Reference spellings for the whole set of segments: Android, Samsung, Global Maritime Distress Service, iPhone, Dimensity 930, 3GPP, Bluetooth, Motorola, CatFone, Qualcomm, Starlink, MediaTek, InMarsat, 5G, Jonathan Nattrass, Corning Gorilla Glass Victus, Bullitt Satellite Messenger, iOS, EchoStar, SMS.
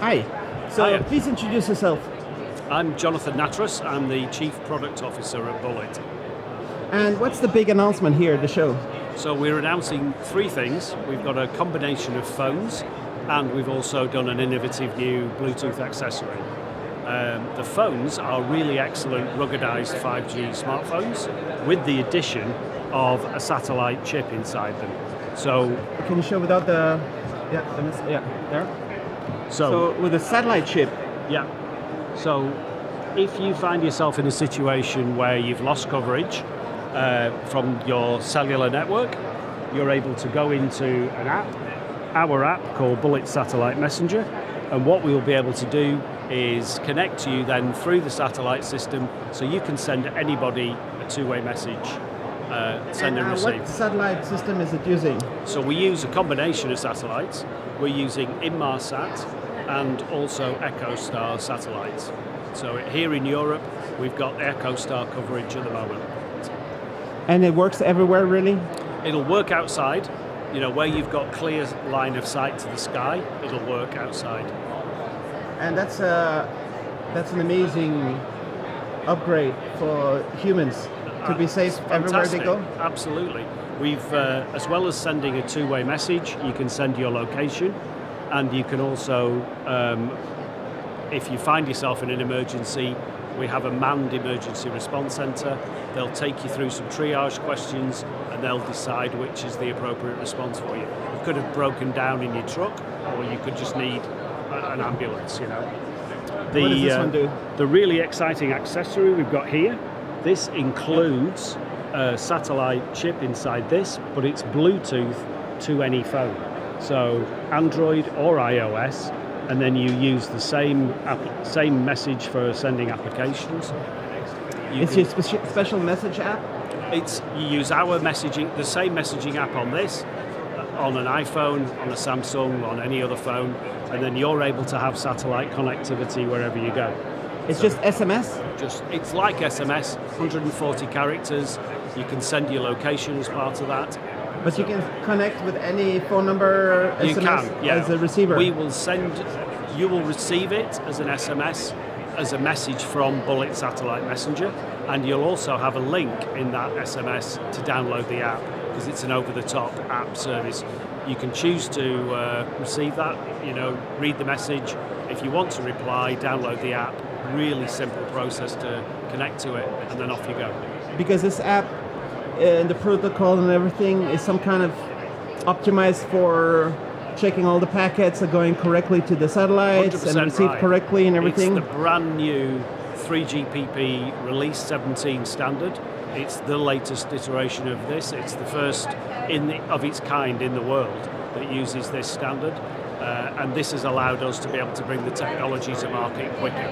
Hi. So hiya. Please introduce yourself. I'm Jonathan Nattrass. I'm the Chief Product Officer at Bullitt. And what's the big announcement here at the show? So we're announcing three things. We've got a combination of phones, and we've also done an innovative new Bluetooth accessory. The phones are really excellent ruggedized 5G smartphones with the addition of a satellite chip inside them. So can you show without the there? So with a satellite chip. Yeah. So if you find yourself in a situation where you've lost coverage from your cellular network, you're able to go into an app, our app called Bullitt Satellite Messenger, and what we'll be able to do is connect to you then through the satellite system, so you can send anybody a two-way message, send and receive. What satellite system is it using? So we use a combination of satellites. We're using InMarsat and also EchoStar satellites. So here in Europe, we've got EchoStar coverage at the moment. And it works everywhere, really? It'll work outside. You know, where you've got clear line of sight to the sky, it'll work outside. And that's an amazing upgrade for humans to be safe everywhere they go. Absolutely. We've as well as sending a two-way message, you can send your location, and you can also, if you find yourself in an emergency, we have a manned emergency response centre. They'll take you through some triage questions and they'll decide which is the appropriate response for you. You could have broken down in your truck, or you could just need an ambulance, you know. What does this one do? The really exciting accessory we've got here, this includes a satellite chip inside this, but it's Bluetooth to any phone. So Android or iOS, and then you use the same message for sending applications. It's your special message app? It's, you use our messaging, the same messaging app on this, on an iPhone, on a Samsung, on any other phone, and then you're able to have satellite connectivity wherever you go. It's so, just SMS? It's like SMS, 140 characters. You can send your location as part of that. But you can connect with any phone number SMS as a receiver? We will send, you will receive it as an SMS, as a message from Bullitt Satellite Messenger, and you'll also have a link in that SMS to download the app, because it's an over-the-top app service. You can choose to receive that, you know, read the message. If you want to reply, download the app. Really simple process to connect to it, and then off you go. Because this app, and the protocol and everything is some kind of optimized for checking all the packets are going correctly to the satellites and received correctly and everything. It's the brand new 3GPP release 17 standard. It's the latest iteration of this. It's the first of its kind in the world that uses this standard, and this has allowed us to be able to bring the technology to market quicker.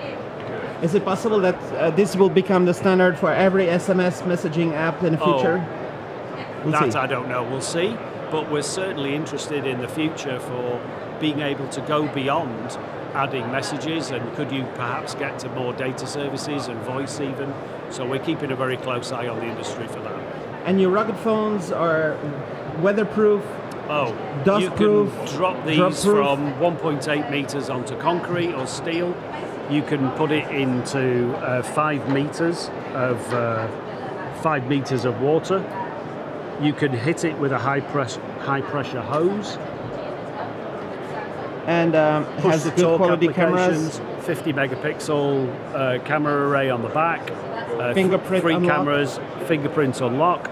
Is it possible that this will become the standard for every SMS messaging app in the future? I don't know, we'll see. But we're certainly interested in the future for being able to go beyond adding messages, and could you perhaps get to more data services and voice even? So we're keeping a very close eye on the industry for that. And your rugged phones are weatherproof? Dustproof? You can drop these from 1.8 meters onto concrete or steel. You can put it into 5 meters of water. You can hit it with a high pressure hose. And has the good quality cameras. 50 megapixel camera array on the back. Fingerprint unlock.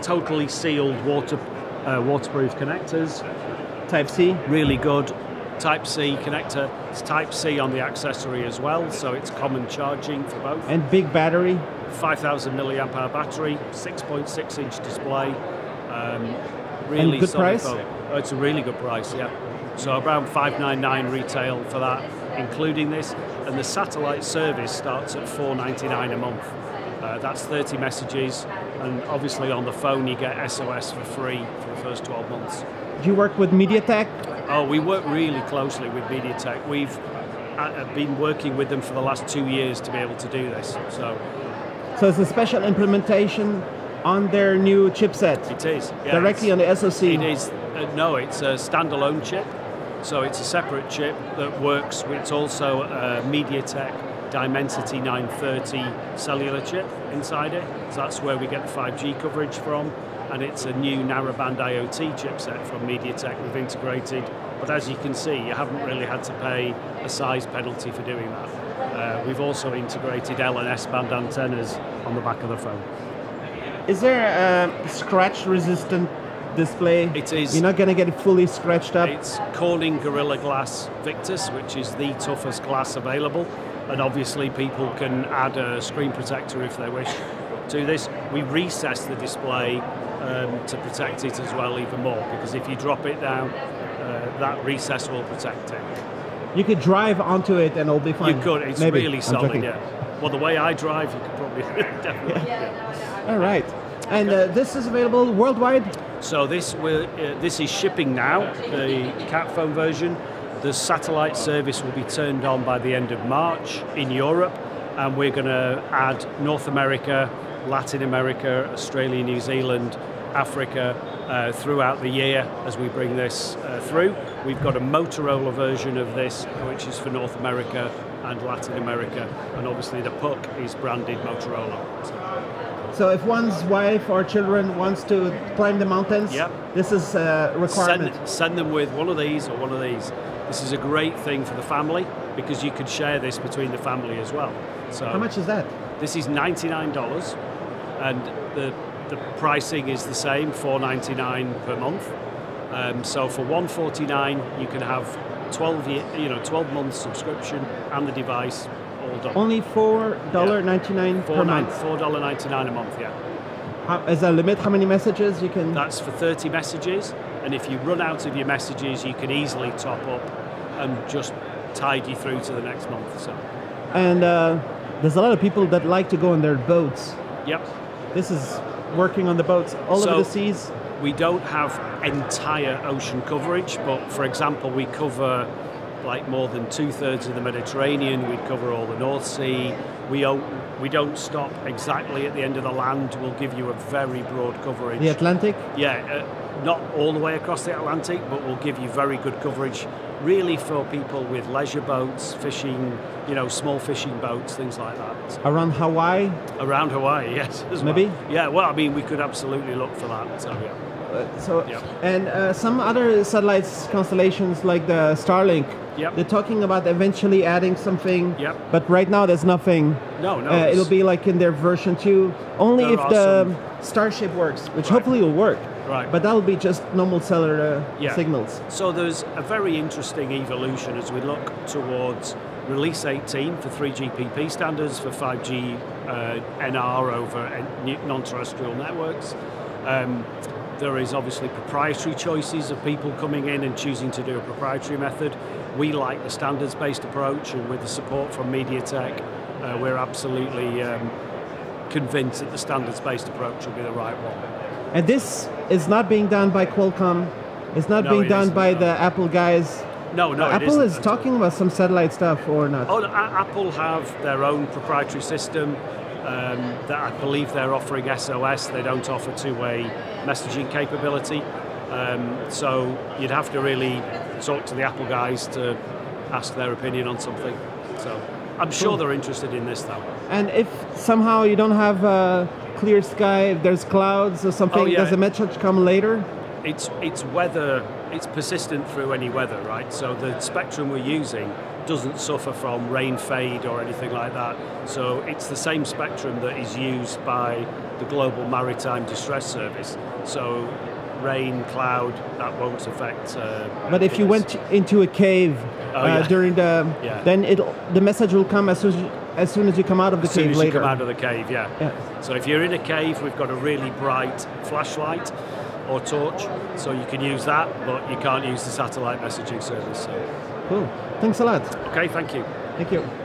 Totally sealed waterproof connectors. Type C. Really good. Type C connector, it's Type C on the accessory as well, so it's common charging for both. And big battery? 5,000 milliamp hour battery, 6.6 inch display. Really and good price? Oh, it's a really good price, yeah. So around 599 retail for that, including this. And the satellite service starts at 499 a month. That's 30 messages, and obviously on the phone you get SOS for free for the first 12 months. Do you work with MediaTek? Oh, we work really closely with MediaTek. We've been working with them for the last 2 years to be able to do this. So it's a special implementation on their new chipset? It is. Yeah, directly on the SoC? It is. No, it's a standalone chip. So it's a separate chip that works with also a MediaTek Dimensity 930 cellular chip inside it. So that's where we get the 5G coverage from. And it's a new narrowband IoT chipset from MediaTek we've integrated. But as you can see, you haven't really had to pay a size penalty for doing that. We've also integrated L and S band antennas on the back of the phone. Is there a scratch-resistant display? It is. You're not going to get it fully scratched up? It's Corning Gorilla Glass Victus, which is the toughest glass available. And obviously people can add a screen protector if they wish to this. We recessed the display to protect it as well even more, because if you drop it down, that recess will protect it. You could drive onto it and it'll be fine. You could, it's maybe. Really solid, yeah. Well, the way I drive, you could probably definitely. Yeah. All right. And this is available worldwide? So this is shipping now, the CatFone version. The satellite service will be turned on by the end of March in Europe, and we're going to add North America, Latin America, Australia, New Zealand, Africa throughout the year as we bring this through. We've got a Motorola version of this, which is for North America and Latin America, and obviously the puck is branded Motorola. So if one's wife or children wants to climb the mountains, yep, this is a requirement. Send them with one of these or one of these. This is a great thing for the family because you could share this between the family as well. So how much is that? This is $99, and the pricing is the same, $4.99 per month. So for $149, you can have 12 month subscription and the device. Only $4.99 per month. $4.99 a month, yeah. Is there a limit how many messages you can? That's for 30 messages, and if you run out of your messages, you can easily top up and just tide you through to the next month. So. And there's a lot of people that like to go on their boats. Yep. This is working on the boats all over the seas. We don't have entire ocean coverage, but for example, we cover like more than 2/3 of the Mediterranean, we cover all the North Sea. We don't stop exactly at the end of the land. We'll give you a very broad coverage. The Atlantic? Yeah, not all the way across the Atlantic, but we'll give you very good coverage, really for people with leisure boats, fishing, small fishing boats, things like that. Around Hawaii? Around Hawaii, yes. Maybe? Well. Yeah, well, I mean, we could absolutely look for that, so yeah. And some other satellites constellations like the Starlink, yep, they're talking about eventually adding something, yep, but right now there's nothing. No. It'll be like in their version 2, only if the Starship works, which hopefully will work. Right. But that'll be just normal cellular signals. So there's a very interesting evolution as we look towards Release 18 for 3GPP standards for 5G NR over non-terrestrial networks. There is obviously proprietary choices of people coming in and choosing to do a proprietary method. We like the standards-based approach, and with the support from MediaTek, we're absolutely convinced that the standards-based approach will be the right one. And this is not being done by Qualcomm. It's not being done by the Apple guys. No, Apple is talking about some satellite stuff or not. Oh, no, Apple have their own proprietary system. That I believe they're offering SOS. They don't offer two-way messaging capability, so you'd have to really talk to the Apple guys to ask their opinion on something. So I'm sure they're interested in this though. And if somehow you don't have clear sky, if there's clouds or something, does the message come later? It's weather. It's persistent through any weather, right? So the spectrum we're using doesn't suffer from rain fade or anything like that. So it's the same spectrum that is used by the Global Maritime Distress Service. So rain, cloud, that won't affect. But if you went into a cave during the, then the message will come as soon as you come out of the cave later. As soon as you come out of the cave, yeah. So if you're in a cave, we've got a really bright flashlight or torch, so you can use that, but you can't use the satellite messaging service. So. Cool. Thanks a lot. Okay, thank you. Thank you.